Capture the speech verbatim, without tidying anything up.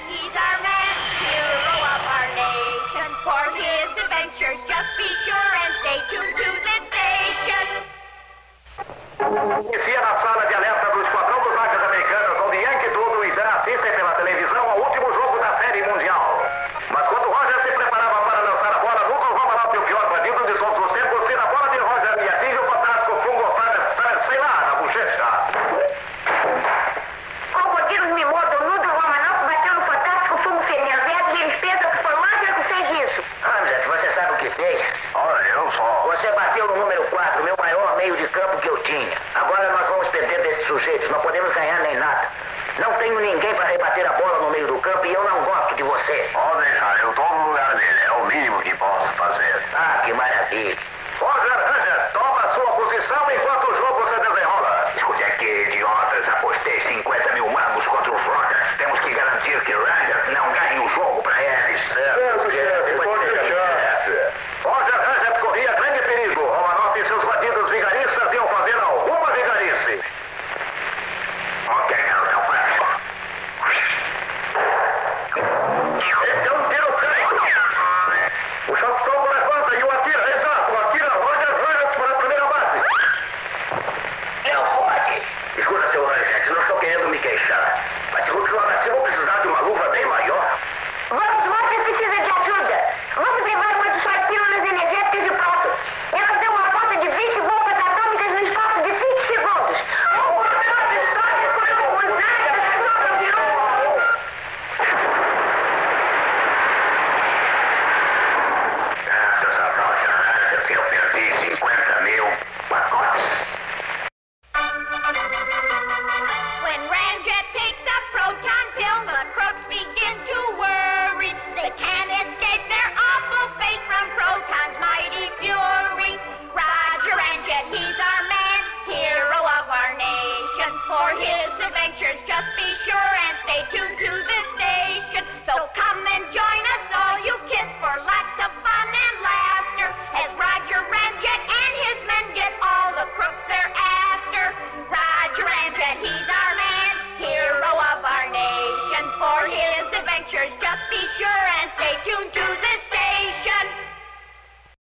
that he's our man, hero of our nation. For his adventures, just be sure and stay tuned to the station. Inicia na sala de alerta do Esquadrão dos Águias Americanas, onde Yankee Doodle e Zan assistem pela televisão ao último jogo da Série Mundial. Mas quando Roger se preparava para lançar a bola, nunca vamos lá que o pior bandido de todos os tempos tira a bola de Roger e atinge o fantástico fungo, sei lá, na bochecha. Você bateu no número quatro, meu maior meio de campo que eu tinha. Agora nós vamos perder desses sujeitos, não podemos ganhar nem nada. Não tenho ninguém para rebater a bola no meio do campo e eu não gosto de você. Pode deixar, eu tomo o lugar dele, é o mínimo que posso fazer. Ah, que maravilha. Roger Ramjet, toma a sua posição enquanto o jogo se desenrola. Escute aqui, idiotas, apostei cinquenta mil mangos contra o Roger. Temos que garantir que Roger não ganhe o jogo para eles. Certo, certo, certo. Pode deixar. Roger Ramjet corria grande perigo. Romanoff e seus bandidos vigaristas iam fazer alguma vigarice. Ok, garotão, fácil. Esse é um tiro certo. O Shotstopo levanta e o atira. Exato, atira Roger Ramjet para a primeira base. Não pode. Escuta, seu Ramjet, não estou querendo me queixar. Mas se vou precisar de uma luva bem maior. Vamos, Roger precisa de ajuda. Vamos levar uma de suas pílulas energéticas de pronto. Elas dão uma força de vinte bombas atômicas no espaço de cinco segundos. Um contrato histórico com o Zé da Sua União. Graças a Roger Ramjet, eu perdi cinquenta mil pacotes. When Ramjet takes a proton pill, the crooks begin to worry. They can't escape their awful fate from Proton's mighty fury. Roger Ramjet, he's our man, hero of our nation. For his adventures, just be sure and stay tuned to the station. So come and join us, all you kids, for lots of fun and laughter as Roger Ramjet and his men get all the crooks they're after. Roger Ramjet, he's our man, hero of our nation. For his adventures, just be sure.